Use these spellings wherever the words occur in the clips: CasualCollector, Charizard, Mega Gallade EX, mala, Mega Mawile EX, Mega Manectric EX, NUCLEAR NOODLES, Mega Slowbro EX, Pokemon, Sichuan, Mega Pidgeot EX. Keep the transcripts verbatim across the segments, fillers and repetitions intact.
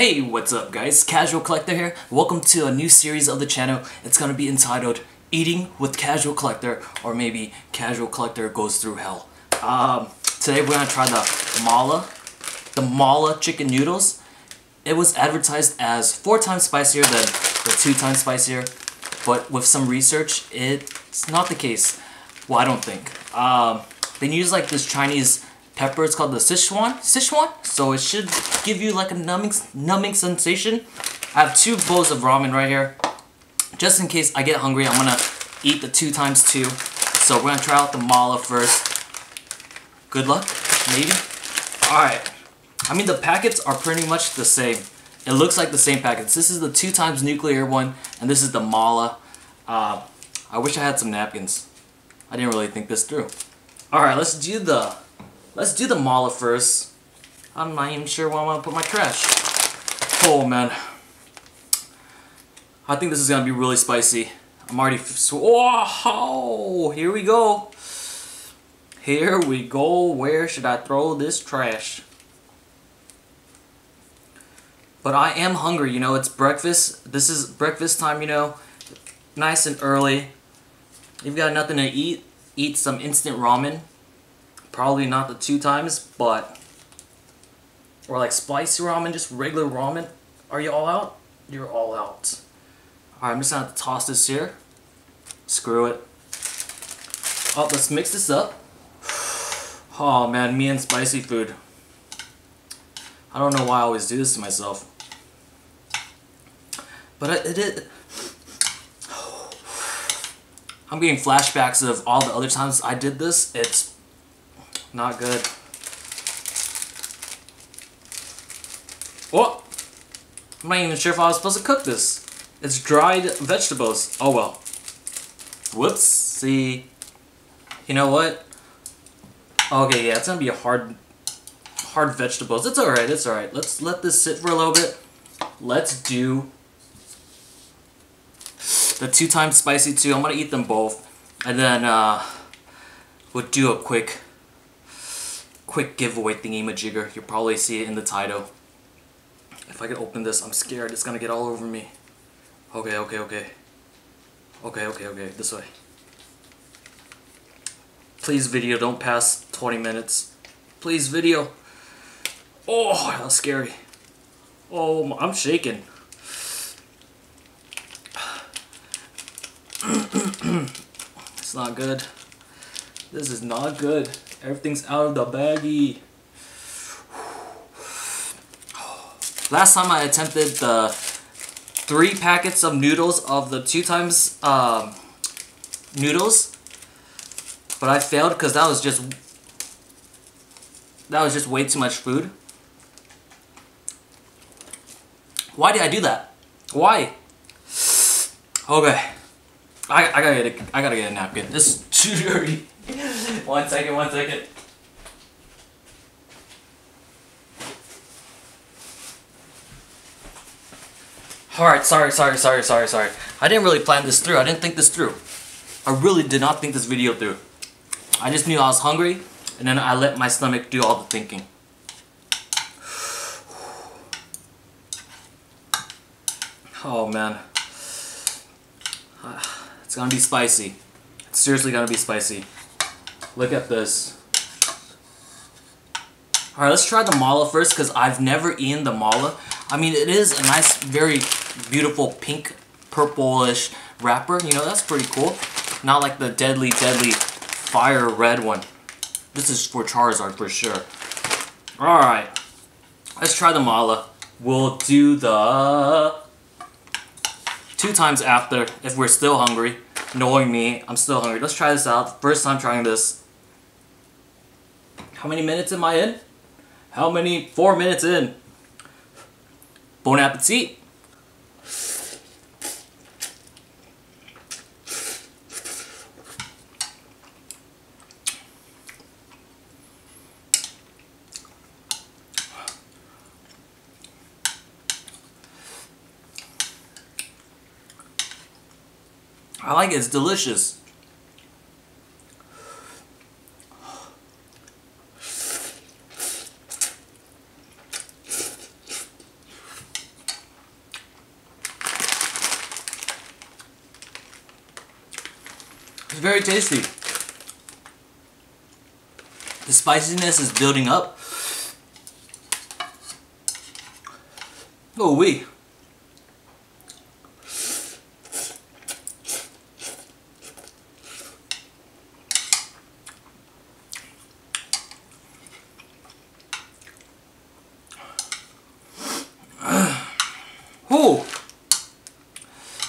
Hey, what's up guys? Casual Collector here. Welcome to a new series of the channel. It's gonna be entitled Eating with Casual Collector, or maybe Casual Collector Goes Through Hell. Um, today we're gonna try the mala, the mala chicken noodles. It was advertised as four times spicier than the two times spicier, but with some research, it's not the case. Well, I don't think. Um, they use like this Chinese pepper, it's called the Sichuan, Sichuan, so it should give you like a numbing, numbing sensation. I have two bowls of ramen right here. Just in case I get hungry, I'm gonna eat the two times two. So we're gonna try out the mala first. Good luck, maybe. All right. I mean, the packets are pretty much the same. It looks like the same packets. This is the two times nuclear one, and this is the mala. Uh, I wish I had some napkins. I didn't really think this through. All right, let's do the. Let's do the mala first. I'm not even sure where I'm gonna put my trash. Oh man. I think this is gonna be really spicy. I'm already. Oh, here we go. Here we go. Where should I throw this trash? But I am hungry, you know. It's breakfast. This is breakfast time, you know. Nice and early. You've got nothing to eat. Eat some instant ramen. Probably not the two times, but... Or like spicy ramen, just regular ramen. Are you all out? You're all out. Alright, I'm just gonna have to toss this here. Screw it. Oh, let's mix this up. Oh man, me and spicy food. I don't know why I always do this to myself. But it is... I'm getting flashbacks of all the other times I did this. It's... not good. Oh! I'm not even sure if I was supposed to cook this. It's dried vegetables. Oh well. Whoopsie. You know what? Okay, yeah, it's gonna be a hard, hard vegetables. It's alright, it's alright. Let's let this sit for a little bit. Let's do the two times spicy too. I'm gonna eat them both. And then uh, we'll do a quick... quick giveaway thingy-majigger. You'll probably see it in the title. If I could open this, I'm scared. It's gonna get all over me. Okay, okay, okay. Okay, okay, okay. This way. Please, video, don't pass twenty minutes. Please, video. Oh, that was scary. Oh, I'm shaking. It's not good. This is not good. Everything's out of the baggie. Last time I attempted the three packets of noodles of the two times um, noodles, but I failed because that was just that was just way too much food. Why did I do that? Why? Okay, I I gotta get a, I gotta get a napkin. This is too dirty. One second, one second. Alright, sorry, sorry, sorry, sorry, sorry. I didn't really plan this through. I didn't think this through. I really did not think this video through. I just knew I was hungry, and then I let my stomach do all the thinking. Oh, man. It's gonna be spicy. It's seriously gonna be spicy. Look at this. Alright, let's try the mala first because I've never eaten the mala. I mean, it is a nice, very beautiful pink, purplish wrapper. You know, that's pretty cool. Not like the deadly, deadly fire red one. This is for Charizard for sure. Alright, let's try the mala. We'll do the two times after if we're still hungry. Knowing me, I'm still hungry. Let's try this out. First time trying this. How many minutes am I in? How many? Four minutes in. Bon appetit. I like it. It's delicious. It's very tasty. The spiciness is building up. Oh wee. Oh.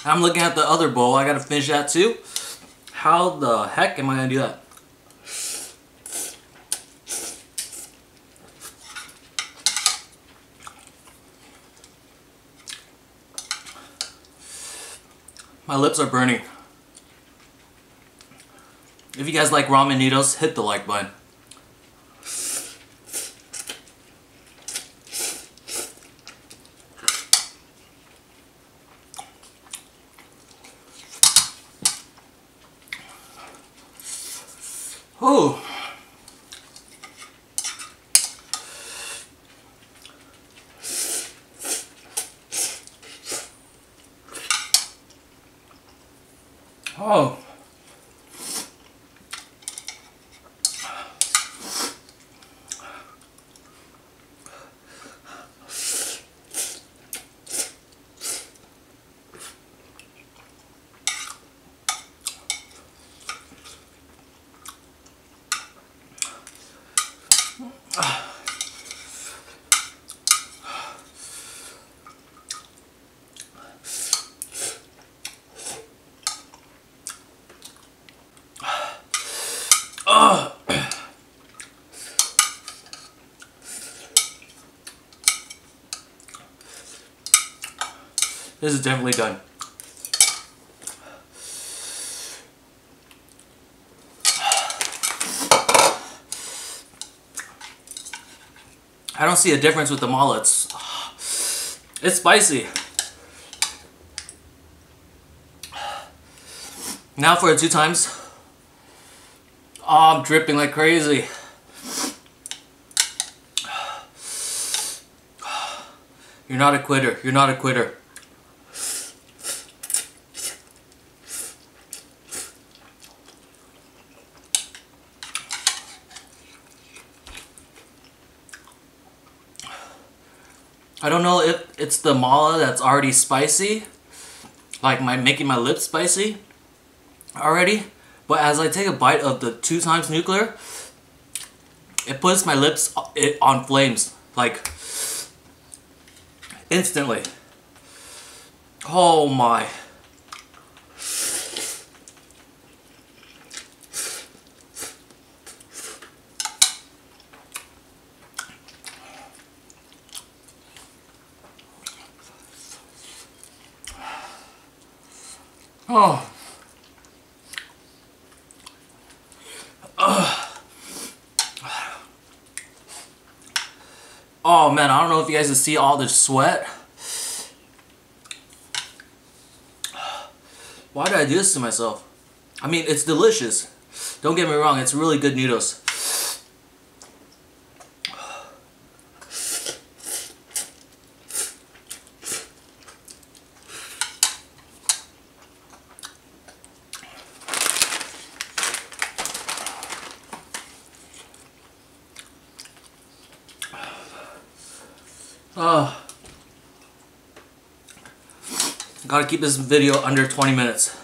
I'm looking at the other bowl. I gotta finish that too. How the heck am I gonna do that? My lips are burning. If you guys like ramen noodles, hit the like button. Oh. Oh. This is definitely done. I don't see a difference with the mala. It's, it's spicy. Now for the two times. Oh, I'm dripping like crazy. You're not a quitter. You're not a quitter. I don't know if it's the mala that's already spicy, like my making my lips spicy already, but as I take a bite of the two times nuclear, it puts my lips on flames, like instantly. Oh my. Oh. Ugh. Oh man, I don't know if you guys can see all this sweat. Why did I do this to myself? I mean, it's delicious. Don't get me wrong, it's really good noodles. Oh, gotta keep this video under twenty minutes.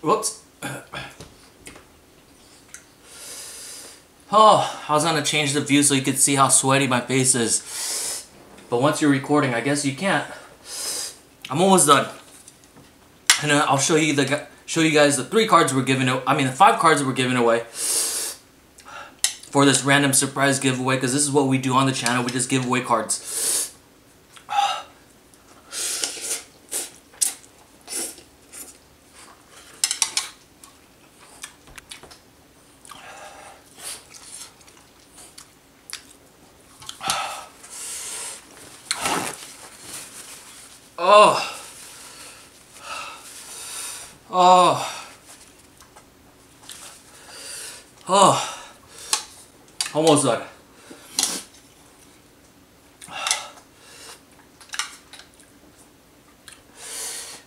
Whoops. Oh, I was gonna change the view so you could see how sweaty my face is. But once you're recording, I guess you can't. I'm almost done. And I'll show you the show you guys the three cards we're giving away. I mean the five cards we're giving away for this random surprise giveaway, because this is what we do on the channel. We just give away cards. Oh. Oh. Oh. Almost done.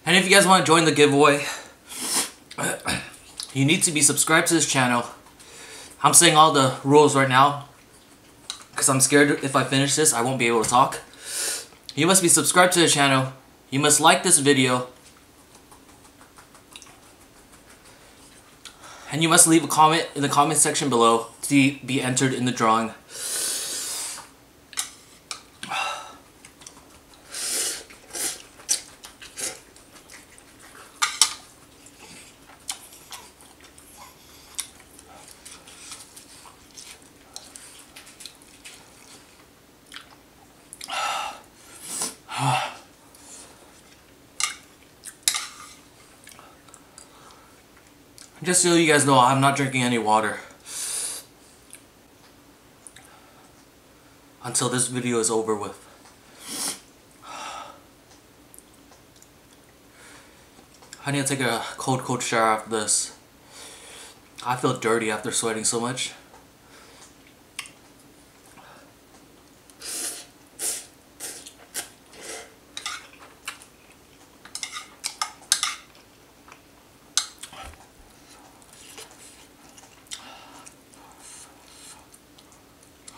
And if you guys want to join the giveaway, you need to be subscribed to this channel. I'm saying all the rules right now because I'm scared if I finish this, I won't be able to talk. You must be subscribed to the channel. You must like this video. And you must leave a comment in the comment section below to be entered in the drawing. Just so you guys know, I'm not drinking any water until this video is over with. I need to take a cold, cold shower after this. I feel dirty after sweating so much.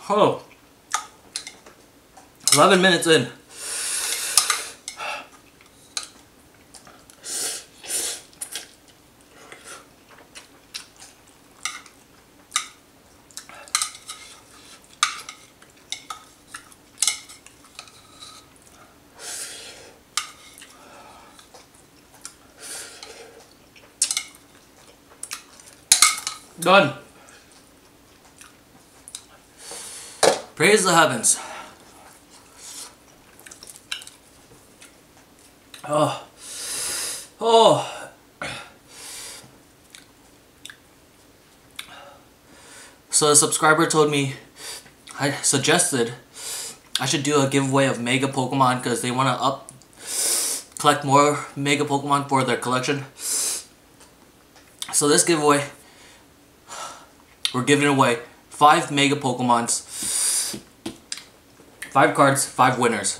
Oh, eleven minutes in. Done. Praise the heavens. Oh. Oh. So a subscriber told me, I suggested I should do a giveaway of Mega Pokemon because they want to up collect more Mega Pokemon for their collection. So this giveaway, we're giving away five Mega Pokemons. Five cards, five winners.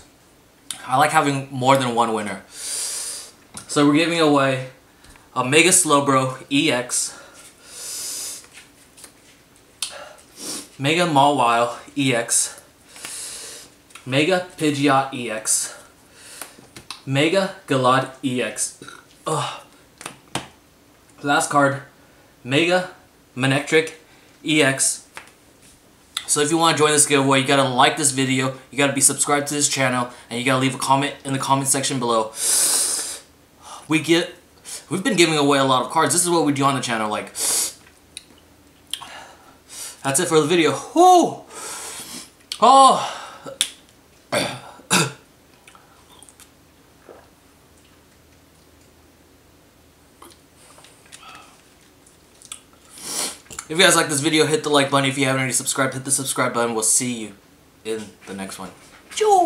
I like having more than one winner. So we're giving away a Mega Slowbro E X, Mega Mawile E X, Mega Pidgeot E X, Mega Gallade E X. Ugh. Last card, Mega Manectric E X. So if you want to join this giveaway, you gotta like this video, you gotta be subscribed to this channel, and you gotta leave a comment in the comment section below. We get, we've been giving away a lot of cards. This is what we do on the channel. Like, that's it for the video. Woo! Oh, if you guys like this video, hit the like button. If you haven't already subscribed, hit the subscribe button. We'll see you in the next one. Choo!